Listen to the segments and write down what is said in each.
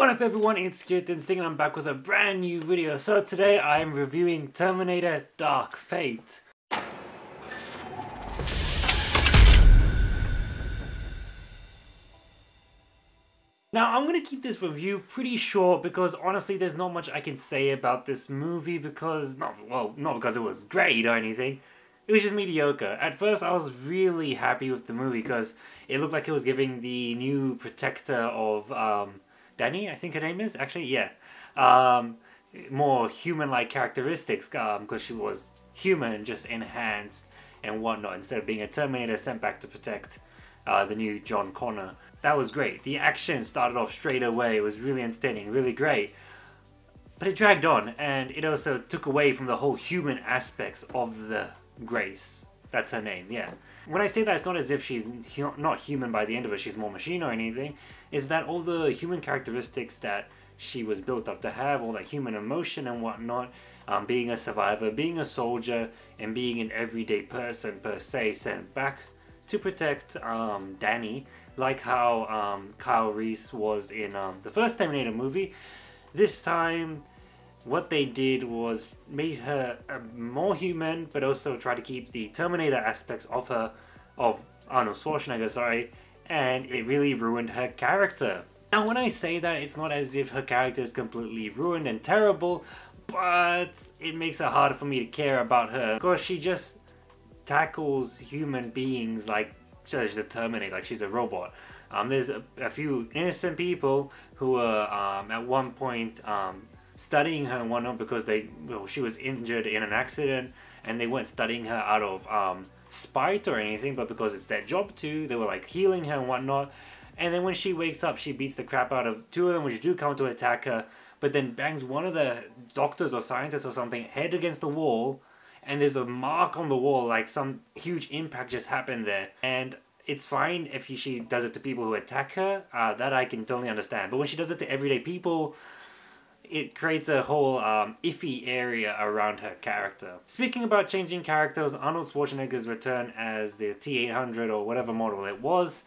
What up everyone, it's Kirtan Singh and I'm back with a brand new video. So today I'm reviewing Terminator Dark Fate. Now I'm going to keep this review pretty short because honestly there's not much I can say about this movie because, not because it was great or anything. It was just mediocre. At first I was really happy with the movie because it looked like it was giving the new protector of Dani, I think her name is, actually, yeah. More human-like characteristics, because she was human, just enhanced and whatnot, instead of being a Terminator sent back to protect the new John Connor. That was great. The action started off straight away. It was really entertaining, really great. But it dragged on, and it also took away from the whole human aspects of the Grace. That's her name, yeah. When I say that, it's not as if she's not human by the end of it, she's more machine or anything. It's that all the human characteristics that she was built up to have, all that human emotion and whatnot, being a survivor, being a soldier, and being an everyday person per se, sent back to protect Dani, like how Kyle Reese was in the first Terminator movie. This time, what they did was made her more human, but also try to keep the Terminator aspects of her, of Arnold Schwarzenegger, sorry, and it really ruined her character. Now when I say that, it's not as if her character is completely ruined and terrible, but it makes it harder for me to care about her because she just tackles human beings like she's a Terminator, like she's a robot. There's a few innocent people who are at one point studying her and whatnot because she was injured in an accident and they weren't studying her out of spite or anything, but because it's their job too, they were like healing her and whatnot. And then when she wakes up, she beats the crap out of two of them, which do come to attack her, but then bangs one of the doctors or scientists or something head against the wall, and there's a mark on the wall, like some huge impact just happened there. And it's fine if she does it to people who attack her, that I can totally understand, but when she does it to everyday people, it creates a whole iffy area around her character. Speaking about changing characters, Arnold Schwarzenegger's return as the T-800 or whatever model it was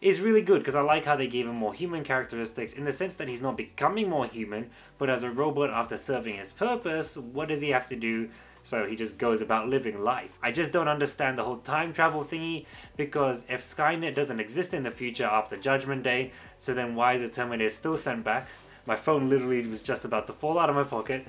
is really good because I like how they gave him more human characteristics in the sense that he's not becoming more human, but as a robot after serving his purpose, what does he have to do? So he just goes about living life. I just don't understand the whole time travel thingy because if Skynet doesn't exist in the future after Judgment Day, so then why is the Terminator still sent back? My phone literally was just about to fall out of my pocket.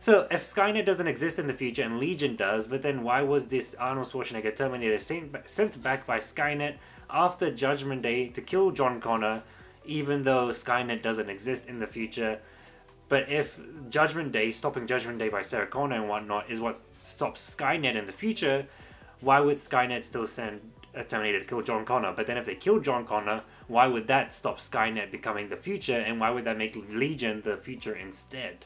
So if Skynet doesn't exist in the future and Legion does, but then why was this Arnold Schwarzenegger Terminator sent back by Skynet after Judgment Day to kill John Connor, even though Skynet doesn't exist in the future? But if Judgment Day, stopping Judgment Day by Sarah Connor and whatnot, is what stops Skynet in the future, why would Skynet still send a Terminator to kill John Connor? But then if they kill John Connor, why would that stop Skynet becoming the future, and why would that make Legion the future instead?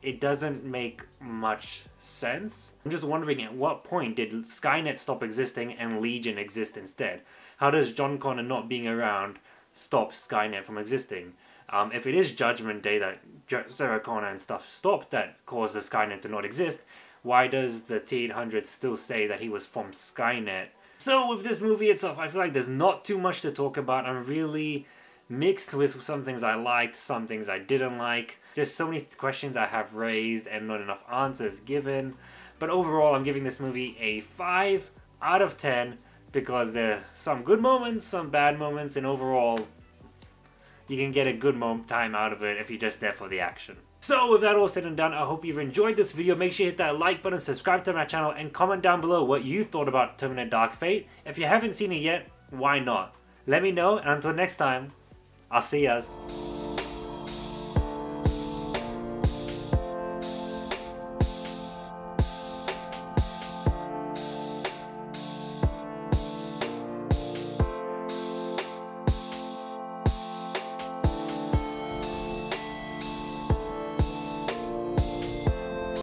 It doesn't make much sense. I'm just wondering, at what point did Skynet stop existing and Legion exist instead? How does John Connor not being around stop Skynet from existing? If it is Judgment Day that Sarah Connor and stuff stopped that caused the Skynet to not exist, why does the T-800 still say that he was from Skynet? So with this movie itself, I feel like there's not too much to talk about. I'm really mixed with some things I liked, some things I didn't like. There's so many questions I have raised and not enough answers given. But overall, I'm giving this movie a 5 out of 10 because there are some good moments, some bad moments, and overall, you can get a good time out of it if you're just there for the action. So with that all said and done, I hope you've enjoyed this video. Make sure you hit that like button, subscribe to my channel, and comment down below what you thought about Terminator Dark Fate. If you haven't seen it yet, why not? Let me know, and until next time, I'll see yas.